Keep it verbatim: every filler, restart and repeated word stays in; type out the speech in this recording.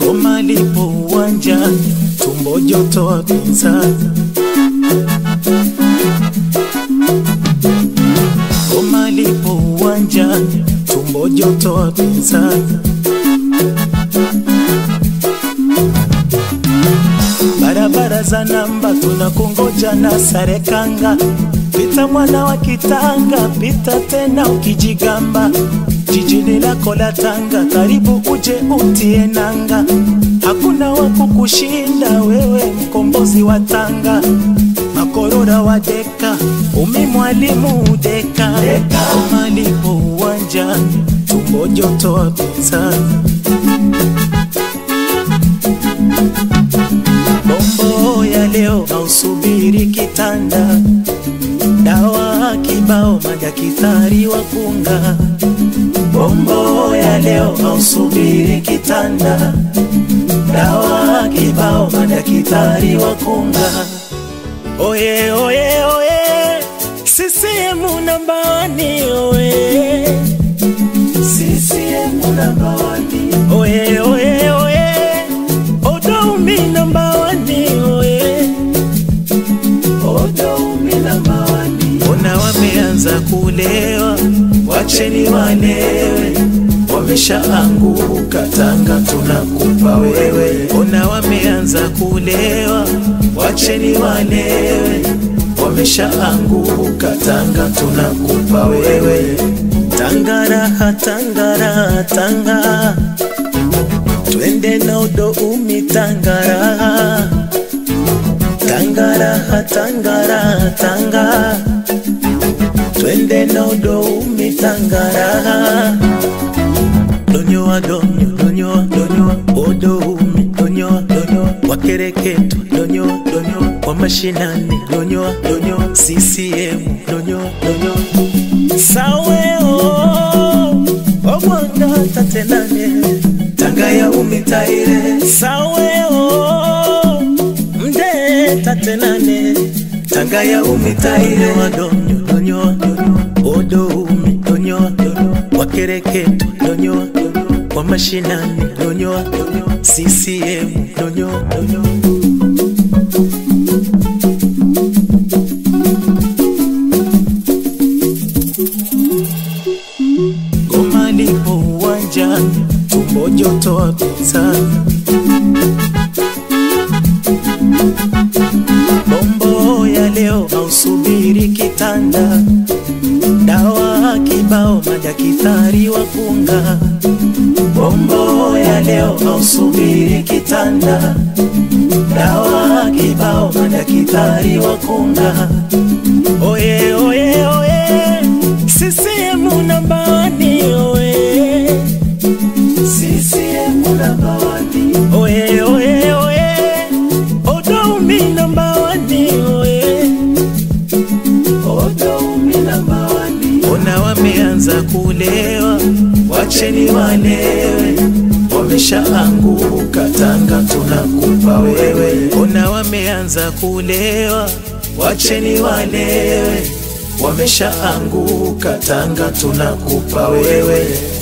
Ngoma lipo uwanja, tumbo joto wa pinzani. Ngoma lipo uwanja, tumbo joto wa pinzani. Barabara za namba tunakongoja na sarekanga. Pita mwana wa kitanga, pita tena ukijigamba. Jijini lako la Tanga, karibu uje utie nanga. Hakuna wa kukushinda, wewe mkombozi wa Tanga. Makorora wa Deka, umi mwalimu Deka. Ngoma lipo uwanjani, tumbo joto wa pinzani. Bombo ya leo na usubiri kitanda. Dawa kibao maja kitari wakunga. Bombo ya leo hausubiri kitanda. Dawa kibao maja kitari wakunga. Oye oye oye, C C M nambani oye. C C M nambani oye oye oye. Odoumi nambani oye. Odoumi nambani. Wameanza kulewa, wacheni walewe. Wamesha anguka, Tanga tunakupa wewe. Ona wameanza kulewa, wacheni walewe. Wamesha anguka, Tanga tunakupa wewe. Tanga raha, Tanga raha, Tanga. Twende na Udoumi, Tanga raha. Tanga raha, Tanga raha, Tanga. Twende na Udoumi, Tanga raha. Donyoa donyo, donyoa donyoa, Udoumi, donyoa donyoa. Wakereketo, donyoa donyoa, wa mashinani, donyoa donyoa. C C M, donyoa donyoa. Saweo, omwanda tatenane. Tanga ya umitaire. Saweo, mde tatenane. Tanga ya umitaire. Donyoa donyoa, Udoumi, donyoa donyoa. Wakereketo, donyoa donyoa. Wa mashinani, donyoa donyoa. C C M, donyoa donyoa. Ngoma lipo uwanjani, tumbo joto wa pinzani. Bombo ya leo hausubiri kitanda. Dawa kibao maja kitari wakunga. Bombo ya leo hausubiri kitanda. Dawa kibao maja kitari wakunga. Oye oye oye, C C M nambani oye. C C M nambani oye oye oye. Udoumi nambani oye. Udoumi nambani. Ona wameanza kulewa, wacheni walewe. Wamesha anguka, Tanga tunakupa wewe. Ona wameanza kulewa, wacheni walewe. Wamesha anguka, Tanga tunakupa wewe.